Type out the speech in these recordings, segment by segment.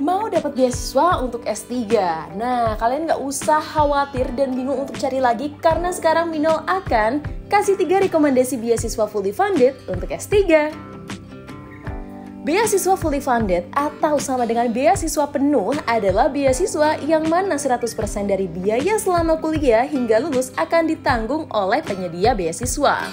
Mau dapat beasiswa untuk S3? Nah, kalian nggak usah khawatir dan bingung untuk cari lagi karena sekarang Minol akan kasih 3 rekomendasi beasiswa fully funded untuk S3. Beasiswa fully funded atau sama dengan beasiswa penuh adalah beasiswa yang mana 100% dari biaya selama kuliah hingga lulus akan ditanggung oleh penyedia beasiswa.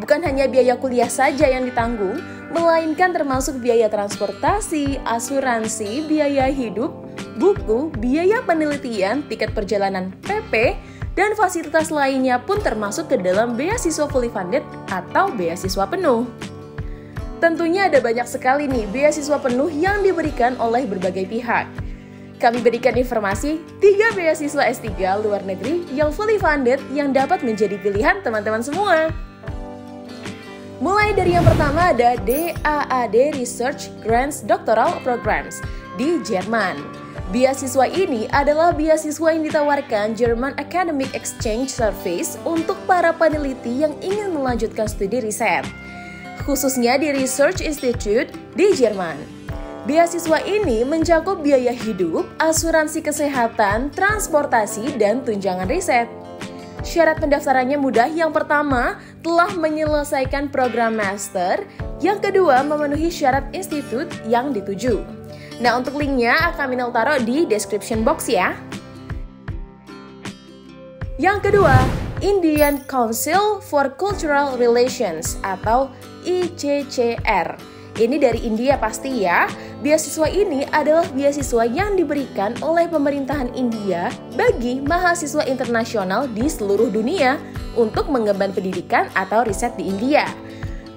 Bukan hanya biaya kuliah saja yang ditanggung, melainkan termasuk biaya transportasi, asuransi, biaya hidup, buku, biaya penelitian, tiket perjalanan PP, dan fasilitas lainnya pun termasuk ke dalam beasiswa fully funded atau beasiswa penuh. Tentunya ada banyak sekali nih beasiswa penuh yang diberikan oleh berbagai pihak. Kami berikan informasi 3 beasiswa S3 luar negeri yang fully funded yang dapat menjadi pilihan teman-teman semua. Mulai dari yang pertama ada DAAD Research Grants Doctoral Programs di Jerman. Beasiswa ini adalah beasiswa yang ditawarkan German Academic Exchange Service untuk para peneliti yang ingin melanjutkan studi riset, khususnya di Research Institute di Jerman. Beasiswa ini mencakup biaya hidup, asuransi kesehatan, transportasi, dan tunjangan riset. Syarat pendaftarannya mudah. Yang pertama, telah menyelesaikan program master. Yang kedua, memenuhi syarat institut yang dituju. Nah, untuk linknya akan Minol taruh di description box ya. Yang kedua, Indian Council for Cultural Relations atau ICCR. Ini dari India pasti ya. Beasiswa ini adalah beasiswa yang diberikan oleh pemerintahan India bagi mahasiswa internasional di seluruh dunia untuk mengemban pendidikan atau riset di India.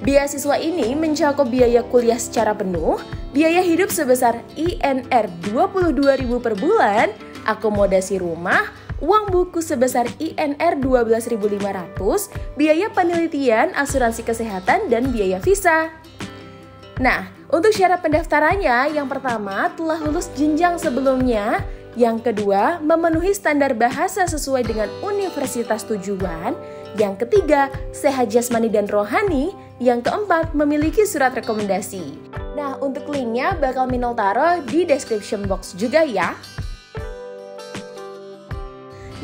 Beasiswa ini mencakup biaya kuliah secara penuh, biaya hidup sebesar INR 22.000 per bulan, akomodasi rumah, uang buku sebesar INR 12.500, biaya penelitian, asuransi kesehatan, dan biaya visa. Nah, untuk syarat pendaftarannya, yang pertama telah lulus jenjang sebelumnya, yang kedua memenuhi standar bahasa sesuai dengan universitas tujuan, yang ketiga sehat jasmani dan rohani, yang keempat memiliki surat rekomendasi. Nah, untuk linknya bakal Minol taruh di description box juga ya.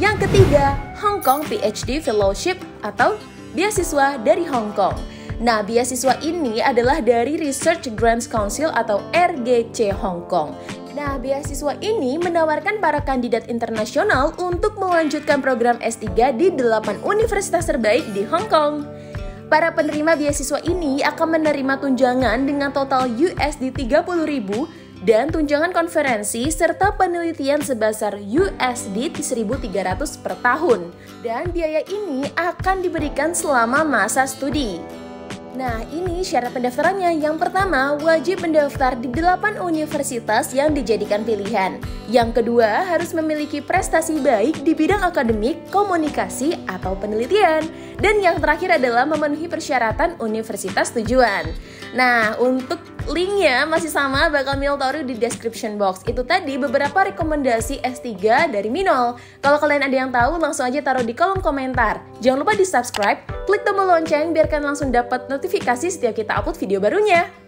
Yang ketiga, Hong Kong PhD Fellowship atau beasiswa dari Hong Kong. Nah, beasiswa ini adalah dari Research Grants Council atau RGC Hong Kong. Nah, beasiswa ini menawarkan para kandidat internasional untuk melanjutkan program S3 di 8 universitas terbaik di Hong Kong. Para penerima beasiswa ini akan menerima tunjangan dengan total USD 30.000 dan tunjangan konferensi serta penelitian sebesar USD 1.300 per tahun. Dan biaya ini akan diberikan selama masa studi. Nah, ini syarat pendaftarannya. Yang pertama, wajib mendaftar di 8 universitas yang dijadikan pilihan. Yang kedua, harus memiliki prestasi baik di bidang akademik, komunikasi, atau penelitian. Dan yang terakhir adalah memenuhi persyaratan universitas tujuan. Nah, untuk linknya masih sama, bakal Minol taruh di description box. Itu tadi beberapa rekomendasi S3 dari Minol. Kalau kalian ada yang tahu, langsung aja taruh di kolom komentar. Jangan lupa di subscribe, klik tombol lonceng biar kalian langsung dapat notifikasi setiap kita upload video barunya.